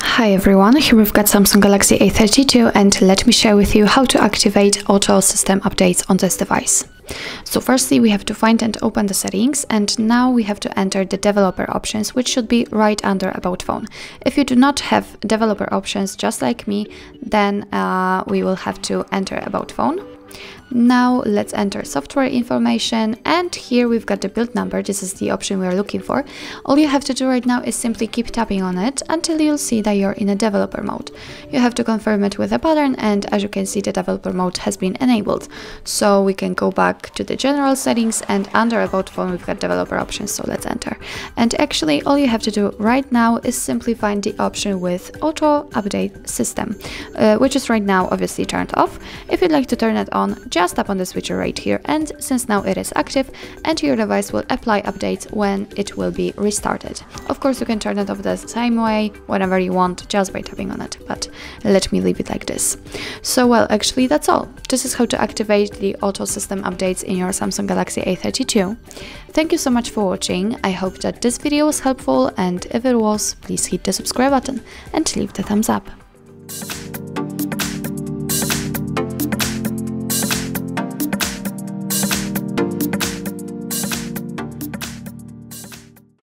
Hi everyone, here we've got Samsung Galaxy A32 and let me share with you how to activate auto system updates on this device. So firstly we have to find and open the settings, and now we have to enter the developer options, which should be right under about phone. If you do not have developer options just like me, then we will have to enter about phone. Now let's enter software information, and here we've got the build number. This is the option we're looking for. All you have to do right now is simply keep tapping on it until you'll see that you're in a developer mode. You have to confirm it with a pattern, and as you can see, the developer mode has been enabled. So we can go back to the general settings, and under about phone we've got developer options, so let's enter. And actually all you have to do right now is simply find the option with auto update system, which is right now obviously turned off. If you'd like to turn it on, just tap on the switcher right here, and since now it is active, and your device will apply updates when it will be restarted. Of course you can turn it off the same way whenever you want just by tapping on it, but let me leave it like this. So well, actually that's all. This is how to activate the auto system updates in your Samsung Galaxy A32. Thank you so much for watching. I hope that this video was helpful, and if it was, please hit the subscribe button and leave the thumbs up.